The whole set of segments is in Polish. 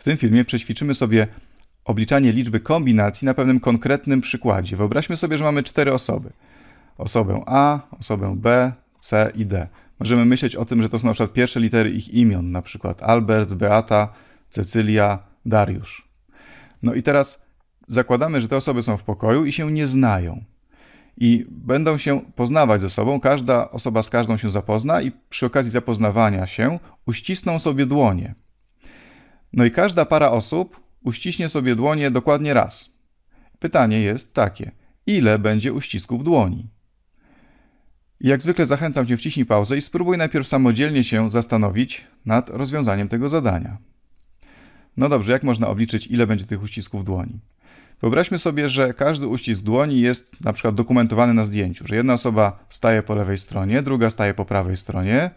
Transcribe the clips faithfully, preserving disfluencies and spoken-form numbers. W tym filmie przećwiczymy sobie obliczanie liczby kombinacji na pewnym konkretnym przykładzie. Wyobraźmy sobie, że mamy cztery osoby. Osobę A, osobę B, C i D. Możemy myśleć o tym, że to są na przykład pierwsze litery ich imion, na przykład Albert, Beata, Cecylia, Dariusz. No i teraz zakładamy, że te osoby są w pokoju i się nie znają. I będą się poznawać ze sobą, każda osoba z każdą się zapozna i przy okazji zapoznawania się uścisną sobie dłonie. No i każda para osób uściśnie sobie dłonie dokładnie raz. Pytanie jest takie, ile będzie uścisków dłoni? Jak zwykle zachęcam Cię, wciśnij pauzę i spróbuj najpierw samodzielnie się zastanowić nad rozwiązaniem tego zadania. No dobrze, jak można obliczyć, ile będzie tych uścisków dłoni? Wyobraźmy sobie, że każdy uścisk dłoni jest na przykład dokumentowany na zdjęciu, że jedna osoba staje po lewej stronie, druga staje po prawej stronie,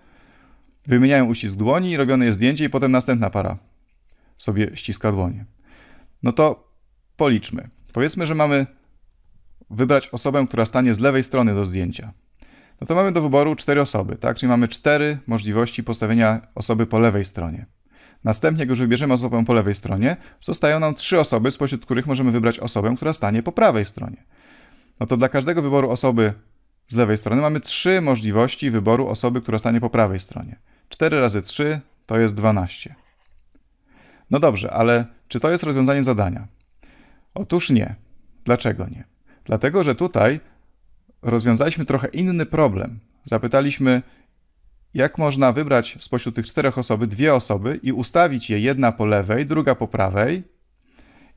wymieniają uścisk dłoni, robione jest zdjęcie i potem następna para sobie ściska dłonie. No to policzmy. Powiedzmy, że mamy wybrać osobę, która stanie z lewej strony do zdjęcia. No to mamy do wyboru cztery osoby, tak? Czyli mamy cztery możliwości postawienia osoby po lewej stronie. Następnie, jak już wybierzemy osobę po lewej stronie, zostają nam trzy osoby, spośród których możemy wybrać osobę, która stanie po prawej stronie. No to dla każdego wyboru osoby z lewej strony mamy trzy możliwości wyboru osoby, która stanie po prawej stronie. cztery razy trzy to jest dwanaście. No dobrze, ale czy to jest rozwiązanie zadania? Otóż nie. Dlaczego nie? Dlatego, że tutaj rozwiązaliśmy trochę inny problem. Zapytaliśmy, jak można wybrać spośród tych czterech osoby dwie osoby i ustawić je jedna po lewej, druga po prawej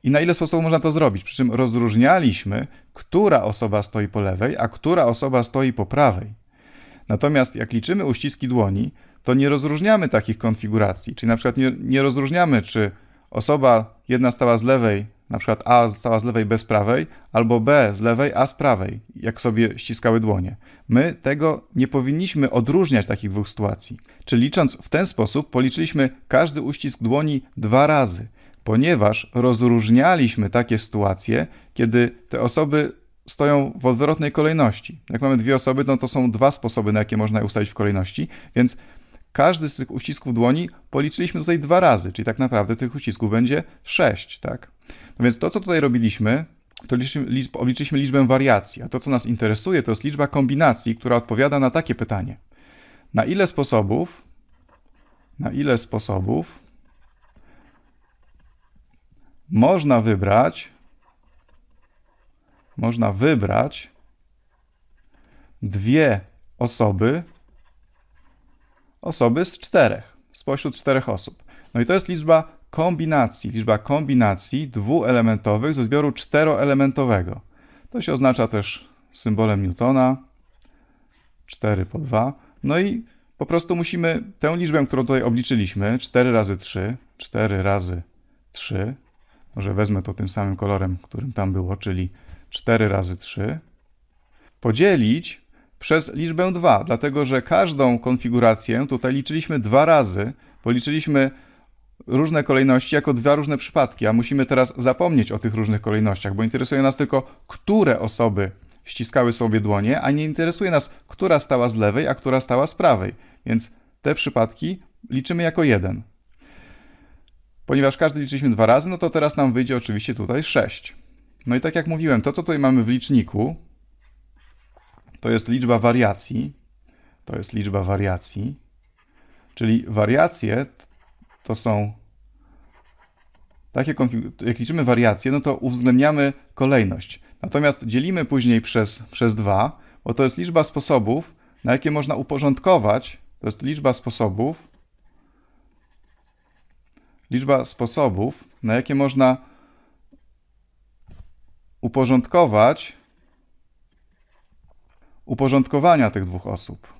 i na ile sposobów można to zrobić. Przy czym rozróżnialiśmy, która osoba stoi po lewej, a która osoba stoi po prawej. Natomiast jak liczymy uściski dłoni, to nie rozróżniamy takich konfiguracji. Czyli na przykład nie, nie rozróżniamy, czy osoba jedna stała z lewej, na przykład A stała z lewej bez prawej, albo B z lewej, A z prawej, jak sobie ściskały dłonie. My tego nie powinniśmy odróżniać takich dwóch sytuacji. Czyli licząc w ten sposób, policzyliśmy każdy uścisk dłoni dwa razy, ponieważ rozróżnialiśmy takie sytuacje, kiedy te osoby stoją w odwrotnej kolejności. Jak mamy dwie osoby, no to są dwa sposoby, na jakie można je ustawić w kolejności, więc każdy z tych uścisków dłoni policzyliśmy tutaj dwa razy, czyli tak naprawdę tych uścisków będzie sześć, tak? No więc to, co tutaj robiliśmy, to obliczyliśmy liczbę wariacji, a to, co nas interesuje, to jest liczba kombinacji, która odpowiada na takie pytanie. Na ile sposobów, na ile sposobów można wybrać, można wybrać dwie osoby, osoby z czterech, spośród czterech osób. No i to jest liczba kombinacji, liczba kombinacji dwuelementowych ze zbioru czteroelementowego. To się oznacza też symbolem Newtona, cztery po dwa. No i po prostu musimy tę liczbę, którą tutaj obliczyliśmy, cztery razy trzy, cztery razy trzy, może wezmę to tym samym kolorem, którym tam było, czyli cztery razy trzy, podzielić przez liczbę dwa, dlatego że każdą konfigurację tutaj liczyliśmy dwa razy, policzyliśmy różne kolejności jako dwa różne przypadki, a musimy teraz zapomnieć o tych różnych kolejnościach, bo interesuje nas tylko, które osoby ściskały sobie dłonie, a nie interesuje nas, która stała z lewej, a która stała z prawej, więc te przypadki liczymy jako jeden. Ponieważ każdy liczyliśmy dwa razy, no to teraz nam wyjdzie oczywiście tutaj sześć. No i tak jak mówiłem, to co tutaj mamy w liczniku, to jest liczba wariacji, to jest liczba wariacji, czyli wariacje to są takie, jak liczymy wariacje, no to uwzględniamy kolejność. Natomiast dzielimy później przez, przez dwa, bo to jest liczba sposobów, na jakie można uporządkować, to jest liczba sposobów, liczba sposobów, na jakie można uporządkować uporządkowania tych dwóch osób.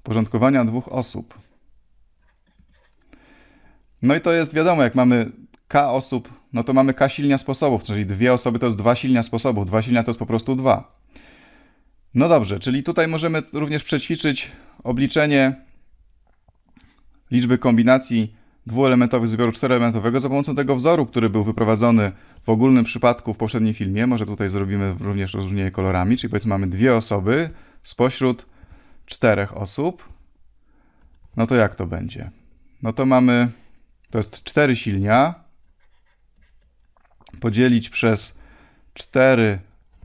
Uporządkowania dwóch osób. No i to jest wiadomo, jak mamy k osób, no to mamy k silnia sposobów, czyli dwie osoby to jest dwa silnia sposobów, dwa silnia to jest po prostu dwa. No dobrze, czyli tutaj możemy również przećwiczyć obliczenie liczby kombinacji dwuelementowych zbioru czteroelementowego za pomocą tego wzoru, który był wyprowadzony w ogólnym przypadku w poprzednim filmie. Może tutaj zrobimy również rozróżnienie kolorami, czyli powiedzmy mamy dwie osoby spośród czterech osób No to jak to będzie? No to mamy, to jest cztery silnia, podzielić przez cztery,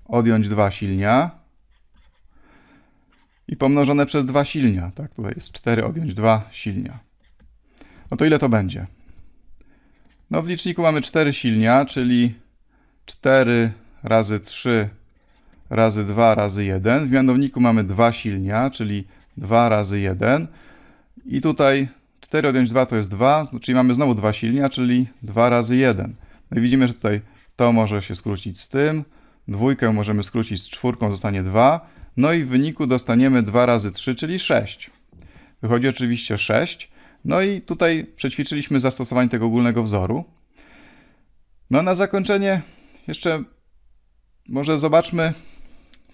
odjąć dwa silnia i pomnożone przez dwa silnia, tak? Tutaj jest cztery, odjąć dwa silnia. No to ile to będzie? No w liczniku mamy cztery silnia, czyli cztery razy trzy razy dwa razy jeden. W mianowniku mamy dwa silnia, czyli dwa razy jeden. I tutaj cztery odjąć dwa to jest dwa, czyli mamy znowu dwa silnia, czyli dwa razy jeden. No i widzimy, że tutaj to może się skrócić z tym, dwójkę możemy skrócić z czwórką, zostanie dwa. No i w wyniku dostaniemy dwa razy trzy, czyli sześć. Wychodzi oczywiście sześć. No i tutaj przećwiczyliśmy zastosowanie tego ogólnego wzoru. No na zakończenie jeszcze może zobaczmy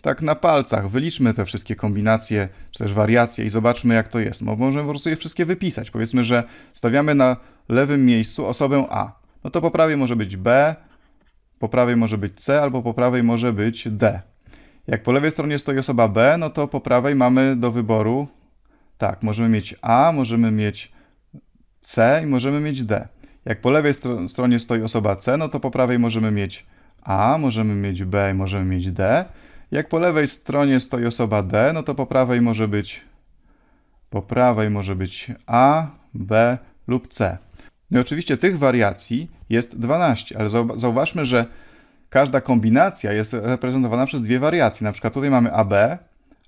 tak na palcach, wyliczmy te wszystkie kombinacje, czy też wariacje i zobaczmy, jak to jest. No, możemy po prostu je wszystkie wypisać. Powiedzmy, że stawiamy na lewym miejscu osobę A. No to po prawej może być B, po prawej może być C, albo po prawej może być D. Jak po lewej stronie stoi osoba B, no to po prawej mamy do wyboru, tak, możemy mieć A, możemy mieć C i możemy mieć D. Jak po lewej stro- stronie stoi osoba C, no to po prawej możemy mieć A, możemy mieć B i możemy mieć D. Jak po lewej stronie stoi osoba D, no to po prawej może być po prawej może być A, B lub C. No i oczywiście tych wariacji jest dwanaście, ale zauważmy, że każda kombinacja jest reprezentowana przez dwie wariacje. Na przykład tutaj mamy A B,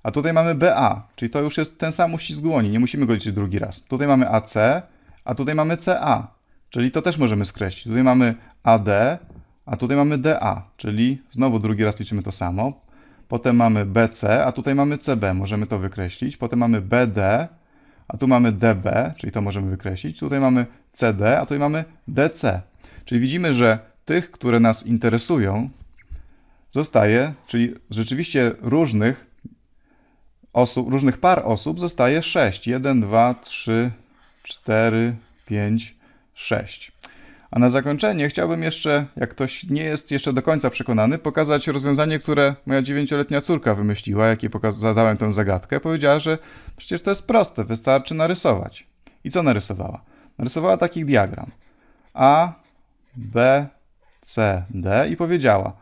a tutaj mamy B A, czyli to już jest ten sam uścisk dłoni, nie musimy go liczyć drugi raz. Tutaj mamy A C, a tutaj mamy C A, czyli to też możemy skreślić. Tutaj mamy A D, a tutaj mamy D A, czyli znowu drugi raz liczymy to samo. Potem mamy B C, a tutaj mamy C B, możemy to wykreślić. Potem mamy B D, a tu mamy D B, czyli to możemy wykreślić. Tutaj mamy C D, a tutaj mamy D C. Czyli widzimy, że tych, które nas interesują, zostaje, czyli rzeczywiście różnych osób, różnych par osób zostaje sześć. jeden, dwa, trzy, cztery, pięć, sześć. A na zakończenie chciałbym jeszcze, jak ktoś nie jest jeszcze do końca przekonany, pokazać rozwiązanie, które moja dziewięcioletnia córka wymyśliła, jak jej zadałem tę zagadkę. Powiedziała, że przecież to jest proste, wystarczy narysować. I co narysowała? Narysowała taki diagram. A, B, C, D i powiedziała,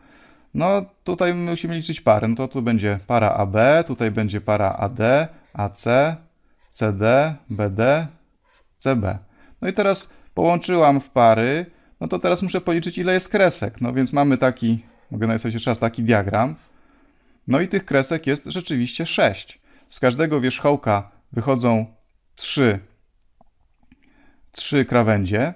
no tutaj musimy liczyć pary, no to tu będzie para A B, tutaj będzie para A D, A C, C D, B D, C B. No i teraz połączyłam w pary, no to teraz muszę policzyć, ile jest kresek. No więc mamy taki, mogę narysować jeszcze raz, taki diagram. No i tych kresek jest rzeczywiście sześć. Z każdego wierzchołka wychodzą trzy, trzy krawędzie.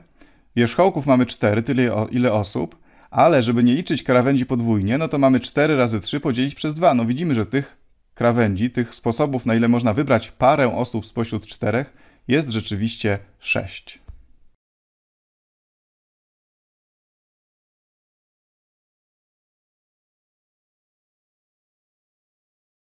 Wierzchołków mamy cztery, tyle ile osób, ale żeby nie liczyć krawędzi podwójnie, no to mamy cztery razy trzy podzielić przez dwa. No widzimy, że tych krawędzi, tych sposobów, na ile można wybrać parę osób spośród czterech, jest rzeczywiście sześć.